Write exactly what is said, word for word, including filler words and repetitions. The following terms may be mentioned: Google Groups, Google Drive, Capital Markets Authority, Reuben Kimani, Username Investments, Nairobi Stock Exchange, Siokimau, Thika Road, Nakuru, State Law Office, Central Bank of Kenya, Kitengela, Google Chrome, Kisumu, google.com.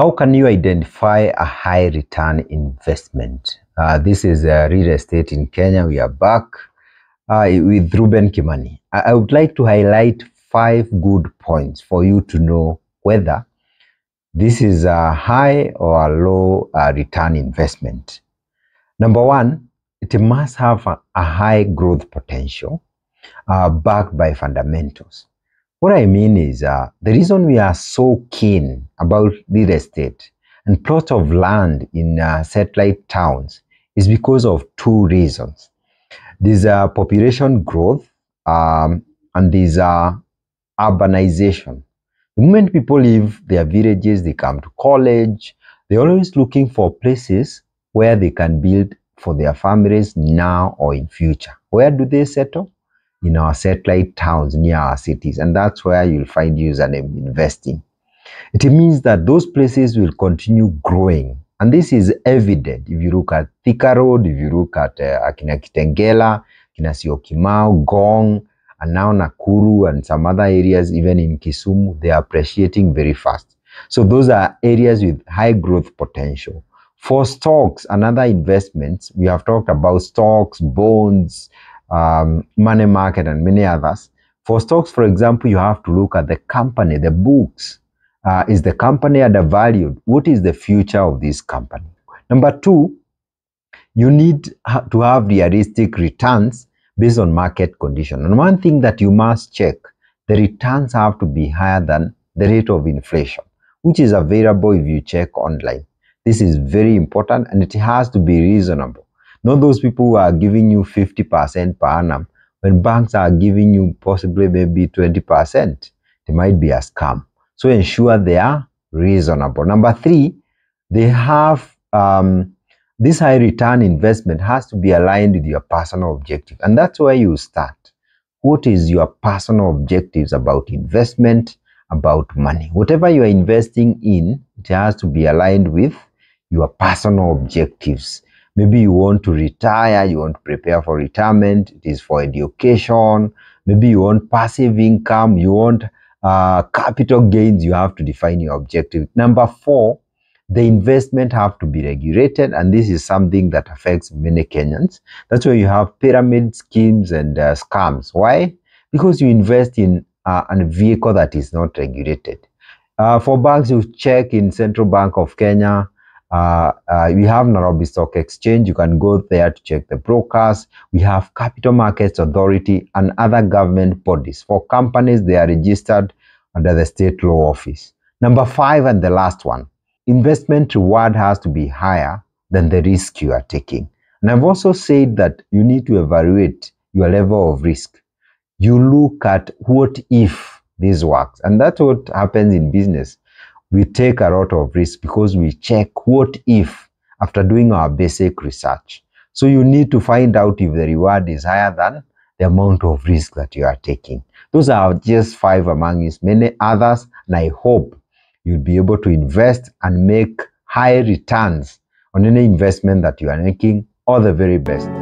How can you identify a high return investment? Uh, this is uh, real estate in Kenya. We are back uh, with Reuben Kimani. I, I would like to highlight five good points for you to know whether this is a high or a low uh, return investment. Number one, it must have a, a high growth potential uh, backed by fundamentals. What I mean is uh, the reason we are so keen about real estate and plot of land in uh, satellite towns is because of two reasons. There's uh, population growth um, and there's uh, urbanization. The moment people leave their villages, they come to college, they're always looking for places where they can build for their families now or in future. Where do they settle? In our satellite towns near our cities, and that's where you'll find username investing. It means that those places will continue growing, and this is evident if you look at Thika Road, if you look at uh, Akina Kitengela, Akina Siokimau, Gong, and now Nakuru and some other areas, even in Kisumu, they are appreciating very fast. So those are areas with high growth potential. For stocks and other investments, we have talked about stocks, bonds, Um, money market and many others. For stocks, for example, you have to look at the company, the books. Uh, is the company undervalued? What is the future of this company? Number two, you need ha to have realistic returns based on market condition. And one thing that you must check, the returns have to be higher than the rate of inflation, which is available if you check online. This is very important, and it has to be reasonable. Not those people who are giving you fifty percent per annum when banks are giving you possibly maybe twenty percent. They might be a scam. So ensure they are reasonable. Number three, they have um, this high return investment has to be aligned with your personal objective. And that's where you start. What is your personal objectives about investment, about money? Whatever you are investing in, it has to be aligned with your personal objectives. Maybe you want to retire, you want to prepare for retirement, it is for education. Maybe you want passive income, you want uh, capital gains, you have to define your objective. Number four, the investment have to be regulated, and this is something that affects many Kenyans. That's why you have pyramid schemes and uh, scams. Why? Because you invest in uh, a vehicle that is not regulated. Uh, for banks, you check in Central Bank of Kenya. Uh, uh, we have Nairobi Stock Exchange. You can go there to check the brokers. We have Capital Markets Authority and other government bodies. For companies, they are registered under the State Law Office. Number five, and the last one, investment reward has to be higher than the risk you are taking. And I've also said that you need to evaluate your level of risk. You look at what if this works, and that's what happens in business. We take a lot of risk because we check what if after doing our basic research. So you need to find out if the reward is higher than the amount of risk that you are taking. Those are just five among these many others, and I hope you'll be able to invest and make high returns on any investment that you are making. All the very best.